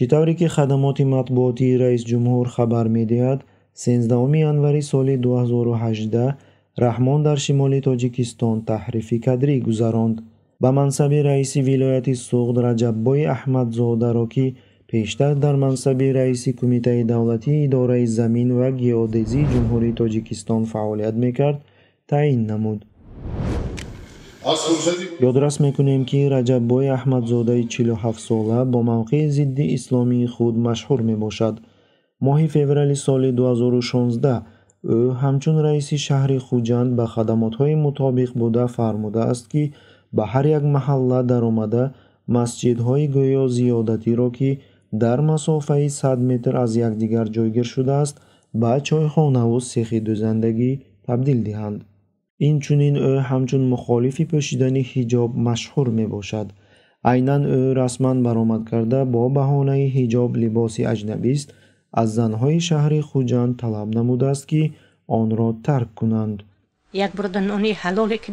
چطوری که خدمات مطبوعاتی رئیس جمهور خبر می‌دهد، 13 انوری سال 2018 رحمان در شمال تاجیکستان تحریف کدری گذراند. به منصب رئیس ولایت سوغد رجبوی احمدزاده را که پیشتر در منصب رئیس کمیته دولتی اداره زمین و گیادزی جمهوری تاجیکستان فعالیت میکرد تعیین نمود. یادرس میکنیم که رجبوی احمدزاده 47 ساله با موقع ضد اسلامی خود مشهور میباشد. ماه فوریه سال 2016 او همچون رئیس شهر خجند به خدماتهای مطابق بوده فرموده است که به هر یک محله در آمده مسجدهای گویا زیادتی را که در مسافه 100 متر از یکدیگر جایگیر شده است به چایخانه و سیخ دوزندگی تبدیل دهند. اینچنین او همچون مخالف پوشیدن حجاب مشهور می باشد. عیناً او رسما برآمد کرده با بهانه حجاب لباس اجنبی است از زنهای شهر خجند طلب نموده است که آن را ترک کنند. یک بردن اونی حلاله که